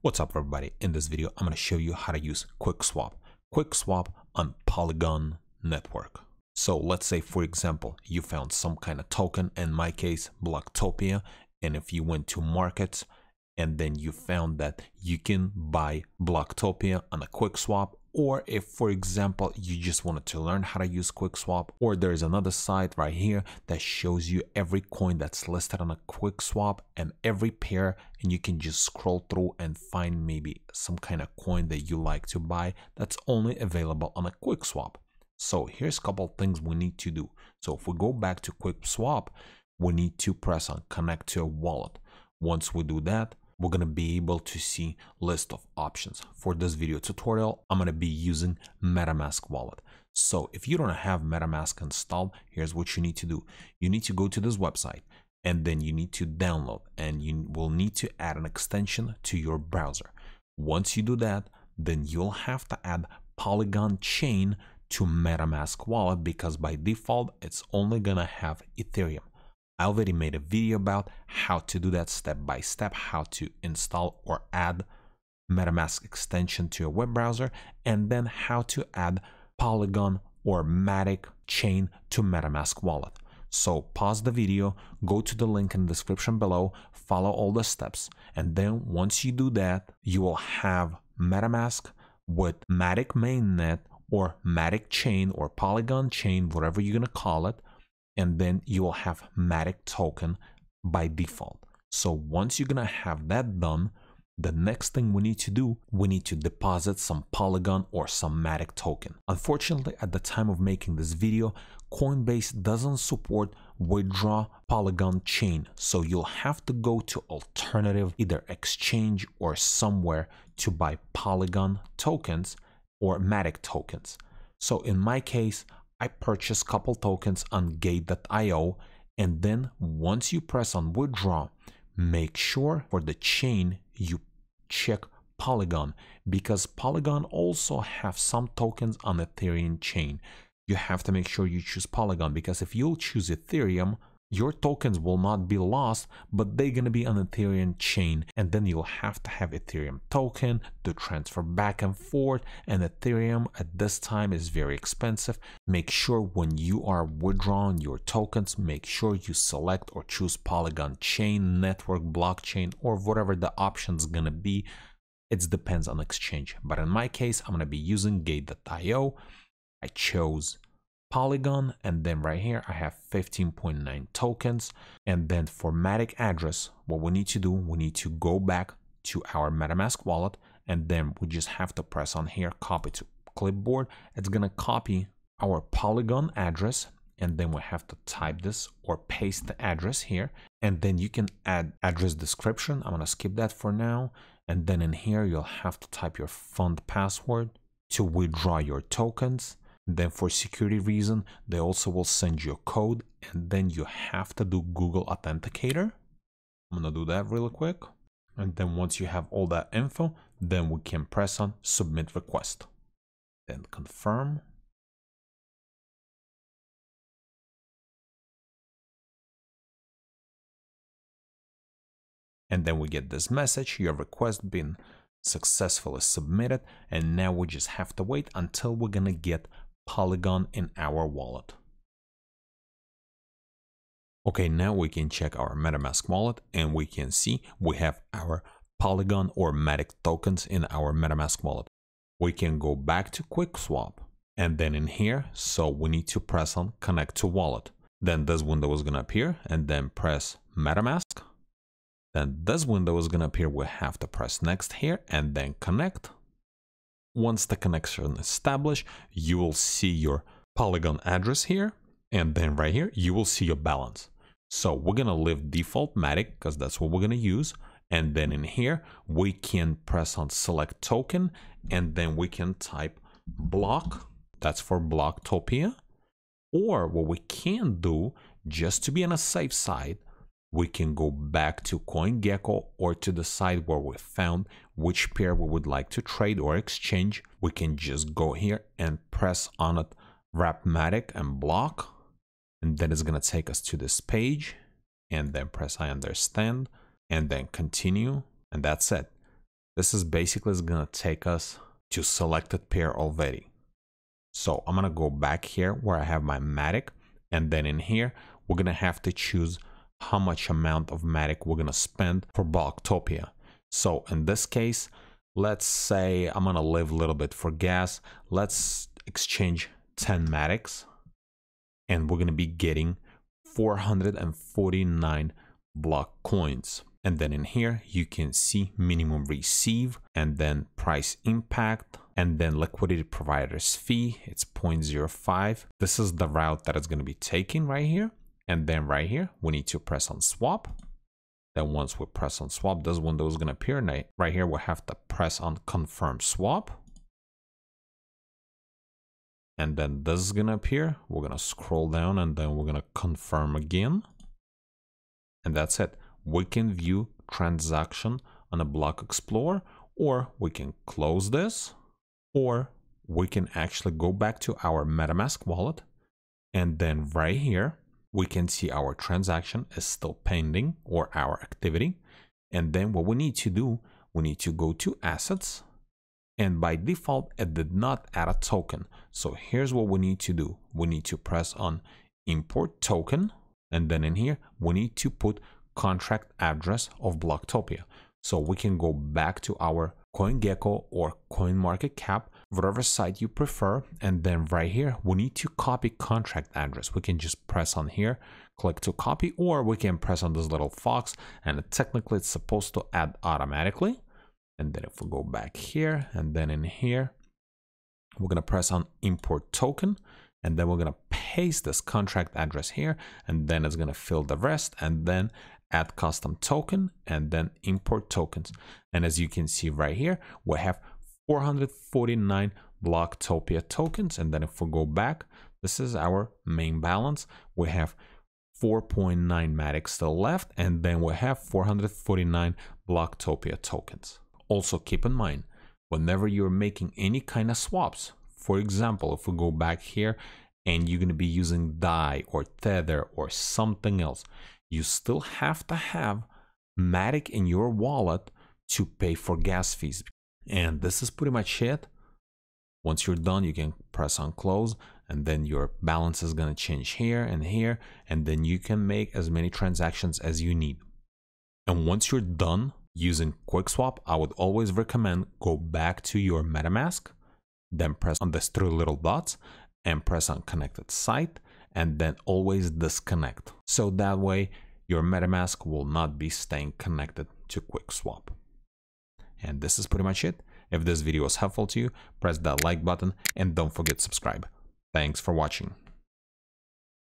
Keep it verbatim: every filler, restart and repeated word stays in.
What's up, everybody? In this video, I'm going to show you how to use QuickSwap. QuickSwap on Polygon network. So let's say, for example, you found some kind of token, in my case, Blocktopia. And if you went to markets and then you found that you can buy Blocktopia on a QuickSwap, or if, for example, you just wanted to learn how to use QuickSwap, or there's another site right here that shows you every coin that's listed on a QuickSwap and every pair, and you can just scroll through and find maybe some kind of coin that you like to buy that's only available on a QuickSwap. So here's a couple of things we need to do. So if we go back to QuickSwap, we need to press on connect to a wallet. Once we do that, we're going to be able to see list of options. For this video tutorial, I'm going to be using MetaMask wallet. So if you don't have MetaMask installed, here's what you need to do. You need to go to this website and then you need to download, and you will need to add an extension to your browser. Once you do that, then you'll have to add Polygon chain to MetaMask wallet, because by default, it's only going to have Ethereum. I already made a video about how to do that step by step, how to install or add MetaMask extension to your web browser, and then how to add Polygon or Matic chain to MetaMask wallet. So pause the video, go to the link in the description below, follow all the steps, and then once you do that, you will have MetaMask with Matic mainnet or Matic chain or Polygon chain, whatever you're gonna call it, and then you will have Matic token by default. So once you're gonna have that done, the next thing we need to do, we need to deposit some Polygon or some Matic token. Unfortunately, at the time of making this video, Coinbase doesn't support withdraw Polygon chain. So you'll have to go to alternative, either exchange or somewhere to buy Polygon tokens or Matic tokens. So in my case, I purchased a couple tokens on gate dot i o, and then once you press on withdraw, make sure for the chain you check Polygon, because Polygon also have some tokens on Ethereum chain. You have to make sure you choose Polygon, because if you'll choose Ethereum, your tokens will not be lost, but they're going to be on Ethereum chain, and then you'll have to have Ethereum token to transfer back and forth, and Ethereum at this time is very expensive. Make sure when you are withdrawing your tokens, make sure you select or choose Polygon chain, network, blockchain, or whatever the option is going to be. It depends on exchange, but in my case, I'm going to be using gate dot i o. I chose Polygon, and then right here I have fifteen point nine tokens. And then for Matic address, what we need to do, we need to go back to our MetaMask wallet, and then we just have to press on here, copy to clipboard. It's gonna copy our Polygon address, and then we have to type this or paste the address here, and then you can add address description. I'm gonna skip that for now, and then in here you'll have to type your fund password to withdraw your tokens. Then for security reason, they also will send you a code, and then you have to do Google Authenticator. I'm gonna do that real quick. And then once you have all that info, then we can press on submit request. Then confirm. And then we get this message, your request been successfully submitted. And now we just have to wait until we're gonna get Polygon in our wallet. Okay, now we can check our MetaMask wallet, and we can see we have our Polygon or Matic tokens in our MetaMask wallet. We can go back to QuickSwap, and then in here, so we need to press on connect to wallet. Then this window is gonna appear, and then press MetaMask. Then this window is gonna appear, we have to press next here, and then connect. Once the connection is established, you will see your Polygon address here, and then right here, you will see your balance. So we're gonna leave default Matic, because that's what we're gonna use. And then in here, we can press on select token, and then we can type block, that's for Blocktopia. Or what we can do, just to be on a safe side, we can go back to CoinGecko or to the site where we found which pair we would like to trade or exchange. We can just go here and press on it, wrap Matic and block, and then it's going to take us to this page, and then press I understand, and then continue, and that's it. This is basically is gonna take us to selected pair already. So I'm gonna go back here where I have my Matic, and then in here we're gonna have to choose how much amount of Matic we're gonna spend for Blocktopia. So in this case, let's say I'm gonna leave a little bit for gas. Let's exchange ten Matics, and we're gonna be getting four hundred forty-nine block coins. And then in here you can see minimum receive, and then price impact, and then liquidity provider's fee, it's zero point zero five. This is the route that it's going to be taking right here. And then right here we need to press on swap. Then once we press on swap, this window is going to appear, and right here we have to press on confirm swap, and then this is going to appear. We're going to scroll down, and then we're going to confirm again, and that's it. We can view transaction on a block explorer, or we can close this, or we can actually go back to our MetaMask wallet, and then right here we can see our transaction is still pending, or our activity. And then what we need to do, we need to go to assets, and by default it did not add a token. So here's what we need to do. We need to press on import token, and then in here we need to put contract address of Blocktopia. So we can go back to our CoinGecko or CoinMarketCap, whatever site you prefer, and then right here we need to copy contract address. We can just press on here, click to copy, or we can press on this little fox, and technically it's supposed to add automatically. And then if we go back here, and then in here we're going to press on import token, and then we're going to paste this contract address here, and then it's going to fill the rest, and then add custom token, and then import tokens. And as you can see right here we have four hundred forty-nine Blocktopia tokens. And then if we go back, this is our main balance. We have four point nine Matic still left, and then we have four hundred forty-nine Blocktopia tokens. Also keep in mind, whenever you're making any kind of swaps, for example if we go back here and you're going to be using D A I or Tether or something else, you still have to have Matic in your wallet to pay for gas fees. And this is pretty much it. Once you're done, you can press on close, and then your balance is going to change here and here, and then you can make as many transactions as you need. And once you're done using QuickSwap, I would always recommend go back to your MetaMask, then press on these three little dots and press on connected site, and then always disconnect. So that way your MetaMask will not be staying connected to QuickSwap. And this is pretty much it. If this video was helpful to you, press that like button and don't forget to subscribe. Thanks for watching.